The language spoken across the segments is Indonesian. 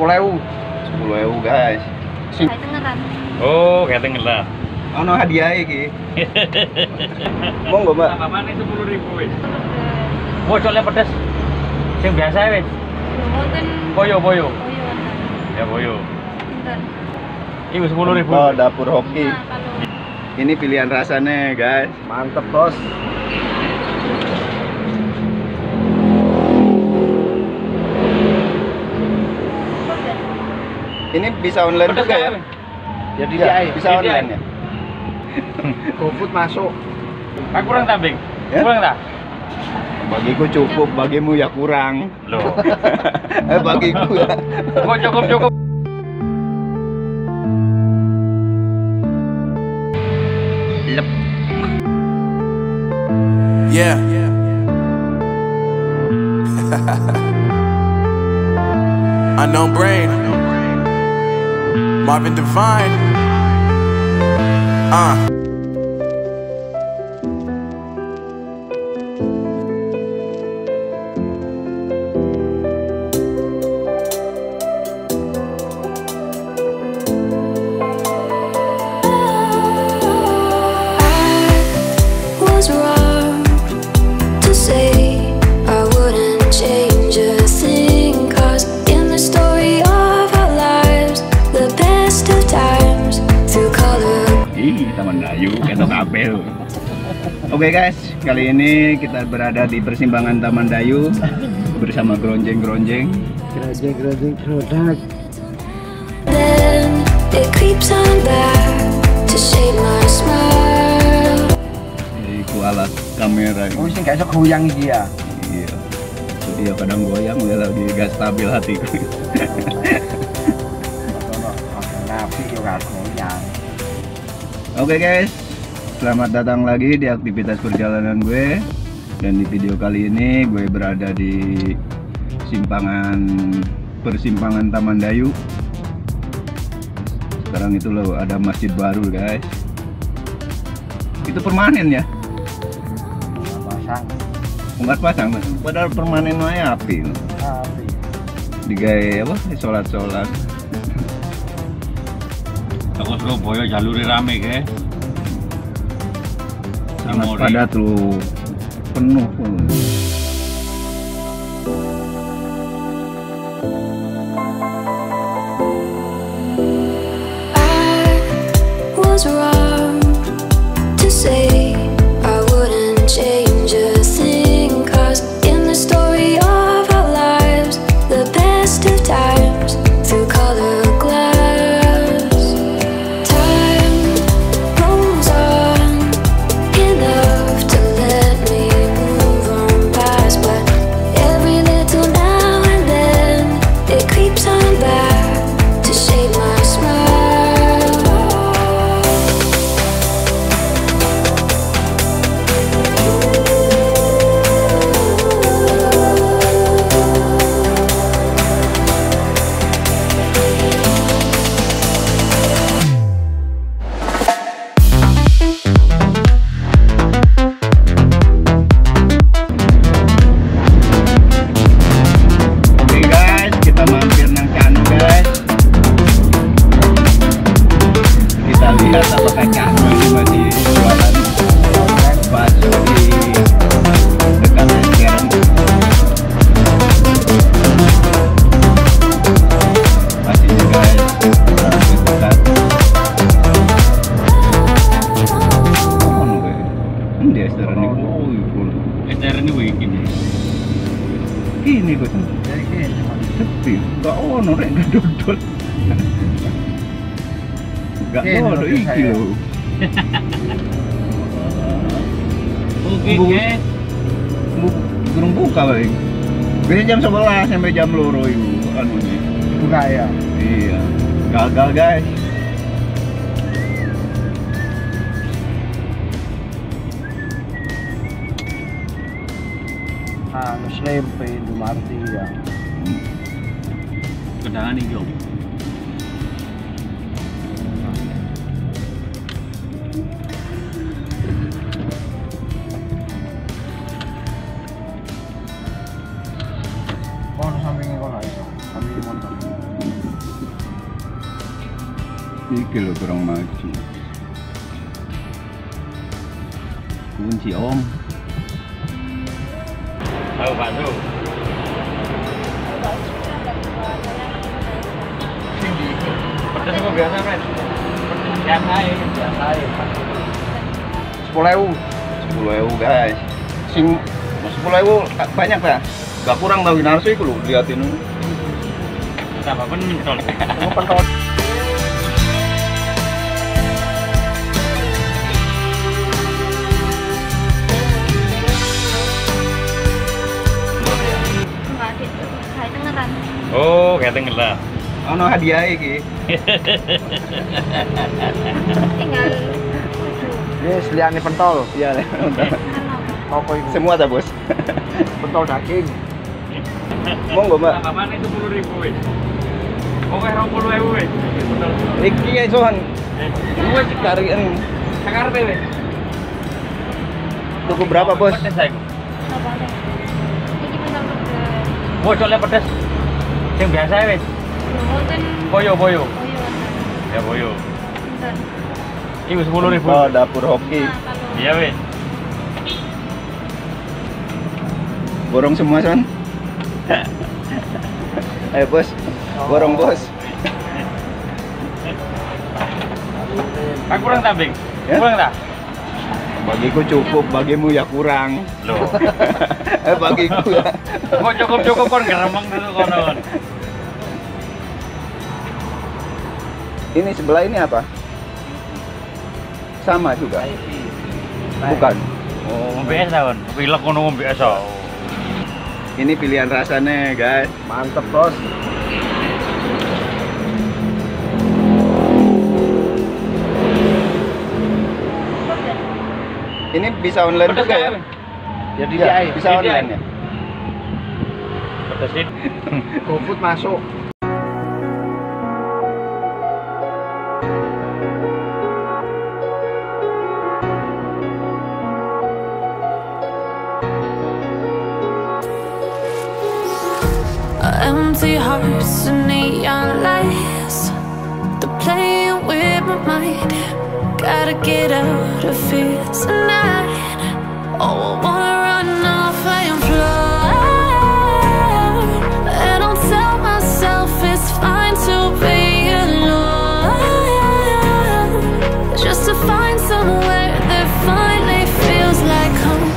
10.000. 10.000, guys. Kayak dengeran. Oh, kayak dengeran. Ono hadiah iki. Mau enggak, Mbak? Apane 10.000 wis. Oh, soalnya pedes. Sing biasa wis. Mboten. Boyo. Ya boyo. Pinten. Iki 10.000. Oh, dapur Hokki. Ini pilihan rasanya, guys. Mantep, Bos. Ini bisa online juga ya? Jadi ya, bisa online ya? GoFood masuk. Pak kurang tambing? Ya? Kurang tak? Bagiku cukup, bagimu ya kurang. Loh. Bagiku ya. Kok cukup. Lep. Yeah. Unknown brain. Marvin Divine. Taman Dayu, ketok apel. Oke guys, kali ini kita berada di persimpangan Taman Dayu bersama Gronjing. Produk. Itu alat kamera. Oh, sih kayak goyang dia. Iya. Jadi ya kadang goyang, udah lagi gak stabil hatiku. Oke guys, selamat datang lagi di aktivitas perjalanan gue. Dan di video kali ini gue berada di persimpangan Taman Dayu. Sekarang itu loh ada masjid baru guys. Itu permanen ya? Enggak pasang. Padahal permanen aja api. Digaya apa? Sholat. Aku Surabaya jalurnya rame guys. Sangat padat tuh, penuh. Burung buka paling. Biasanya jam 11 sampai jam 2 itu anunya. Buka ya. Iya. Gagal guys. Ah, ngeslempel Indomaret ya. Kedangan iki yo. Sampai ngekono iso. Sampai montor. Iki lho kurang maju. Kunci om. Halo Pak Su. Pedas kok biasa, Pren? Biasa ae. 10.000 guys. Sing 10.000 banyak ta? Gak kurang tau winarso iku lho, liatin. Tambah pentol. Tambah pentol. Oh, keteng lah. Ono hadiah iki. Tinggal. Wis liane pentol. Iya, pentol. Apa itu? Semua ta, Bos? Pentol daging. Monggo, Mbak. Apaan itu 10.000 wis. Oke, 20.000 wis. Pentol. Iki ya sohan. Duwe dikariken sakarepe wis. Tuku berapa, Bos? Pedes aku. Apa? Iki pentol pedes. Bocoknya pedes. Yang biasa wis. Boyo. Ya boyo. Ini 10.000. Oh, dapur Hokki. Iya wis. Borong semua, Son. Ayo, Bos. Borong, Bos. Aku kurang tambing. Ya? Kurang tak? Bagiku cukup, bagimu ya kurang. Loh. Bagiku ya. Kok cukup kon geremeng dulu konon. Ini sebelah ini apa? Sama juga. Bukan. Oh, MBS tahun. Pilek ngono MBS. Ini pilihan rasanya, guys. Mantep, Bos. Ini bisa online juga ya? Jadi ya, bisa online ya? Pedesin. GoFood masuk. Empty hearts and neon lights, they're playing with my mind. Gotta get out of here tonight. Oh, I wanna run off and fly. And I'll tell myself it's fine to be alone, just to find somewhere that finally feels like home.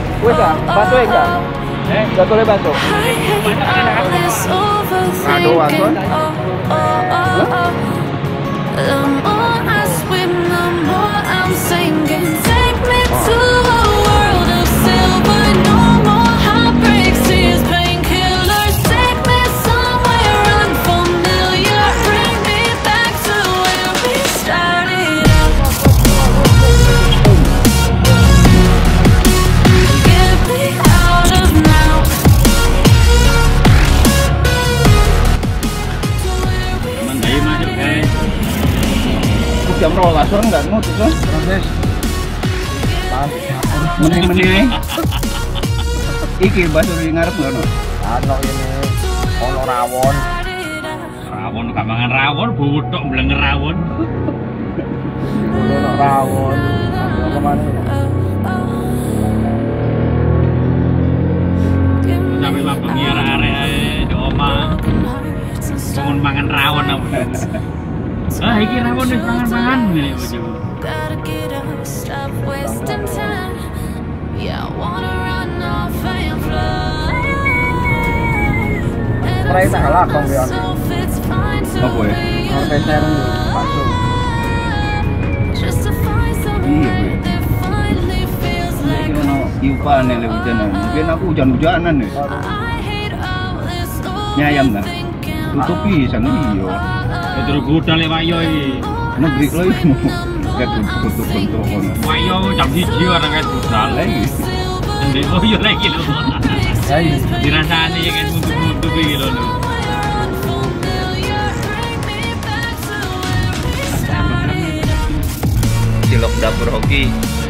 Meneh. Iki bakso ngarep ngono. Ana kene ana rawon. Rawon gak mangan rawon, buthuk blenger rawon. Ono rawon. Apa maneh? Sampe mabengi arek-arek di omah. Wong mangan rawon apa. Ah iki rawon wis mangan-mangan ngene bojoku. Stop wasting time. Yeah, I wanna run off and fly. Try tak halak kong Bion. Apa ya? Orkestra pasu. Iya bu. Mungkin ono iupan yang lebih hujanan. Mungkin aku hujan-hujanan nih. Nyayam tak? Tutupi sana iyo. Terus gudang lewat iyo ini. Negeri loh ini. Ket bentuk-bentuk kono. Wayo jam 1 ana ket budal. Ndek yo lagi lho. Ya dirasani ket bentuk-bentuk iki lho. Cilok Dapur Hokki.